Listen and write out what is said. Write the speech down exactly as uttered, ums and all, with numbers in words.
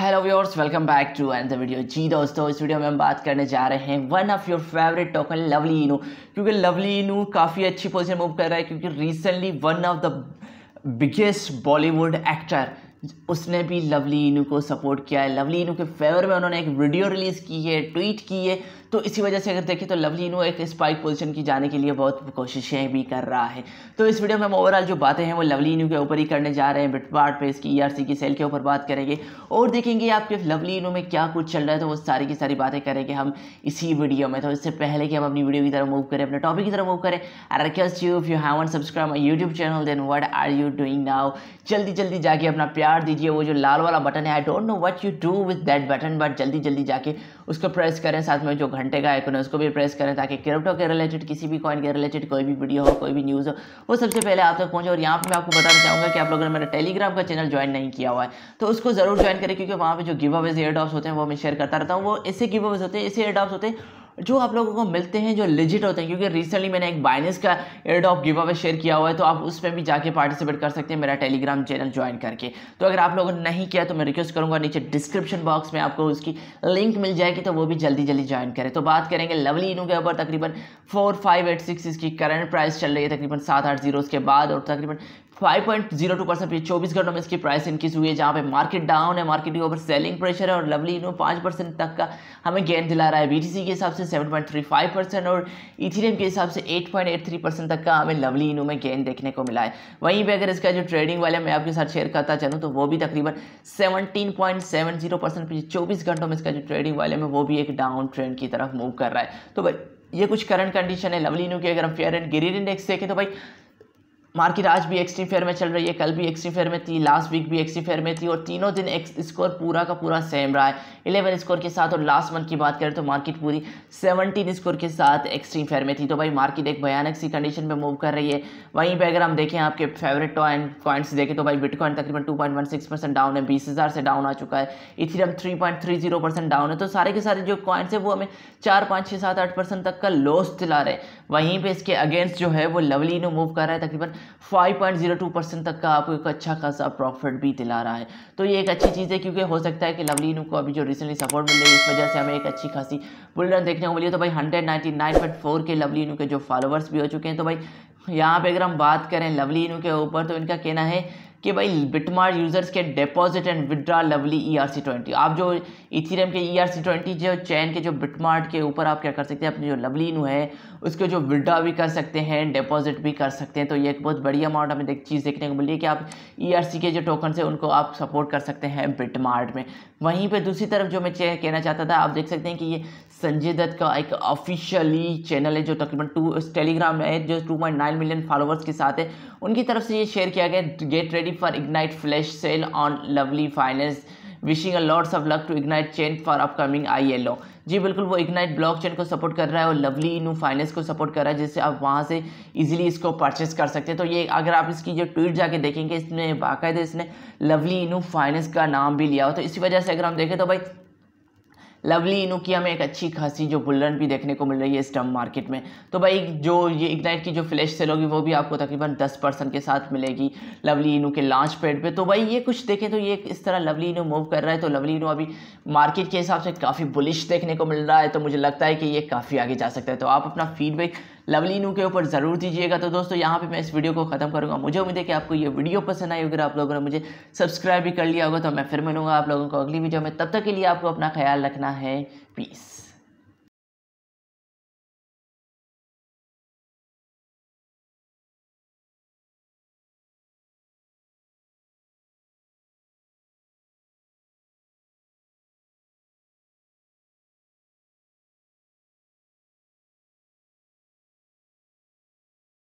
Hello viewers, welcome back to another video. जी दोस्तों, इस वीडियो में हम बात करने जा रहे हैं one of your favourite token lovely Inu, क्योंकि लवली इनू काफ़ी अच्छी पोजीशन मूव कर रहा है क्योंकि recently one of the biggest Bollywood actor उसने भी लवली इनू को सपोर्ट किया है। लवली इनू के फेवर में उन्होंने एक वीडियो रिलीज़ की है, ट्वीट की है, तो इसी वजह से अगर देखें तो लवली इनू एक स्पाइक पोजीशन की जाने के लिए बहुत कोशिशें भी कर रहा है। तो इस वीडियो में हम ओवरऑल जो बातें हैं वो लवली इनू के ऊपर ही करने जा रहे हैं। बिटमार्ट पे इसकी ईआरसी की सेल के ऊपर बात करेंगे और देखेंगे आपके लवली इनू में क्या कुछ चल रहा है, तो वो सारी की सारी बातें करेंगे हम इसी वीडियो में। तो इससे पहले कि हम अपनी वीडियो की तरफ मूव करें, अपने टॉपिक की तरफ मूव करें, I request you, if you haven't subscribe my YouTube channel then what are you doing now. जल्दी जल्दी जाके अपना प्यार दीजिए। वो जो लाल वाला बटन है, I don't know what you do with that button, but जल्दी जल्दी जाके उसको प्रेस करें। साथ में जो घंटे का आइकन है उसको भी प्रेस करें ताकि क्रिप्टो के रिलेटेड, किसी भी कॉइन के रिलेटेड कोई भी वीडियो हो, कोई भी न्यूज़ हो, वो सबसे पहले आप तक पहुंचे। और यहाँ पे मैं आपको बताना चाहूँगा कि आप लोगों ने मेरा टेलीग्राम का चैनल ज्वाइन नहीं किया हुआ है तो उसको ज़रूर ज्वाइन करें, क्योंकि वहाँ पे जो गिव अवेज एयर ड्रॉप्स होते हैं वो मैं शेयर करता रहता हूँ। वो ऐसे गिव अवेज होते हैं, ऐसे एयर ड्रॉप्स होते हैं जो आप लोगों को मिलते हैं, जो लेजिट होते हैं। क्योंकि रिसेंटली मैंने एक बाइनेंस का एयरड्रॉप गिव अवे शेयर किया हुआ है, तो आप उसमें भी जाके पार्टिसिपेट कर सकते हैं मेरा टेलीग्राम चैनल ज्वाइन करके। तो अगर आप लोगों ने नहीं किया तो मैं रिक्वेस्ट करूंगा, नीचे डिस्क्रिप्शन बॉक्स में आपको उसकी लिंक मिल जाएगी, तो वो भी जल्दी जल्दी ज्वाइन करें। तो बात करेंगे लवली इनू के ऊपर। तकरीबन फोर फाइव एट सिक्स इसकी करंट प्राइस चल रही है, तकरीबन सात आठ जीरोस के बाद, और तकरीबन five point zero two percent ये चौबीस घंटों में इसकी प्राइस इंक्रीज हुई है। जहाँ पे मार्केट डाउन है, मार्केट के ऊपर सेलिंग प्रेशर है, और लवली इनू पाँच परसेंट तक का हमें गेन दिला रहा है। बीटीसी के हिसाब से seven point three five percent और इथेरियम के हिसाब से eight point eight three percent तक का हमें लवली इनू में गेन देखने को मिला है। वहीं पे अगर इसका जो ट्रेडिंग वाला मैं आपके साथ शेयर करता चलूँ तो वो भी तकरीबन seventeen point seven zero percent पे चौबीस घंटों में इसका जो ट्रेडिंग वाले में वो भी एक डाउन ट्रेंड की तरफ मूव कर रहा है। तो भाई ये कुछ करंट कंडीशन है लवली इनू की। अगर हम फेयर एंड ग्रीड इंडेक्स देखें तो भाई मार्केट आज भी एक्सट्रीम फेयर में चल रही है, कल भी एक्सट्रीम फेयर में थी, लास्ट वीक भी एक्सट्रीम फेयर में थी, और तीनों दिन स्कोर पूरा का पूरा सेम रहा है इलेवन स्कोर के साथ। और लास्ट मंथ की बात करें तो मार्केट पूरी सेवनटीन स्कोर के साथ एक्सट्रीम फेयर में थी। तो भाई मार्केट एक भयानक सी कंडीशन में मूव कर रही है। वहीं पर अगर हम देखें आपके फेवरेट टॉइन कॉइन्स देखें तो भाई बिटकॉइन तकरीबन two point one six percent down है, बीस हज़ार से डाउन आ चुका है। Ethereum three point three zero percent down है। तो सारे के सारे जो कॉइन्स है वो हमें चार पाँच छः सात आठ परसेंट तक का लॉस दिला रहे हैं। वहीं पर इसके अगेंस्ट जो है वो लवली इनू मूव कर रहा है, तकरीबन five point zero two percent तक का आपको एक अच्छा खासा प्रॉफिट भी दिला रहा है। तो ये एक अच्छी चीज़ है, क्योंकि हो सकता है कि लवली इनू को अभी जो रिसेंटली सपोर्ट मिल रही है इस वजह से हमें एक अच्छी खासी बुल रन देखने को मिली है। तो भाई one ninety nine point four के लवली इनू के जो फॉलोअर्स भी हो चुके हैं। तो भाई यहाँ पे अगर हम बात करें लवली इनू के ऊपर तो इनका कहना है कि भाई बिटमार्ट यूजर्स के deposit and withdraw lovely E R C twenty. आप जो इथेरियम के ई आर सी ट्वेंटी जो चैन के जो बिटमार्ट के ऊपर आप क्या कर सकते हैं, अपनी जो लवली इनू है उसको जो विदड्रा भी कर सकते हैं, डिपॉजिट भी कर सकते हैं। तो ये एक बहुत बड़ी अमाउंट हमें देख चीज़ देखने को मिली है कि आप ई आर सी के जो टोकन से उनको आप सपोर्ट कर सकते हैं बिटमार्ट में। वहीं पर दूसरी तरफ जो मैं कहना चाहता था, आप देख सकते हैं कि ये संजय दत्त का एक ऑफिशियली चैनल है जो तकरीबन टू टेलीग्राम है जो two point nine million followers के साथ है। उनकी तरफ से ये शेयर किया गया, get ready for Ignite flash sale on Lovely Finance, wishing a lots of luck to Ignite chain for upcoming I L O। जी बिल्कुल, वो इग्नाइट ब्लॉकचेन को सपोर्ट कर रहा है और लवली इनू फाइनेंस को सपोर्ट कर रहा है, जिससे आप वहाँ से इजीली इसको परचेस कर सकते हैं। तो ये अगर आप इसकी जो ट्वीट जाके देखेंगे इसमें बाकायदा इसने लवली इनू फाइनेंस का नाम भी लिया हो। तो इसी वजह से अगर हम देखें तो भाई लवली इनू की हमें एक अच्छी खासी जो बुल रन भी देखने को मिल रही है स्टम्प मार्केट में। तो भाई जो ये इग्नाइट की जो फ्लैश सेल होगी वो भी आपको तकरीबन दस परसेंट के साथ मिलेगी लवली इनू के लॉन्च पैड पे। तो भाई ये कुछ देखें तो ये इस तरह लवली इनू मूव कर रहा है। तो लवली इनू अभी मार्केट के हिसाब से काफ़ी बुलिश देखने को मिल रहा है, तो मुझे लगता है कि ये काफ़ी आगे जा सकता है। तो आप अपना फीडबैक लवली इनू के ऊपर ज़रूर दीजिएगा। तो दोस्तों यहाँ पे मैं इस वीडियो को ख़त्म करूँगा। मुझे उम्मीद है कि आपको ये वीडियो पसंद आई होगी, आप लोगों ने मुझे सब्सक्राइब भी कर लिया होगा। तो मैं फिर मिलूँगा आप लोगों को अगली वीडियो में, तब तक के लिए आपको अपना ख्याल रखना है। पीस।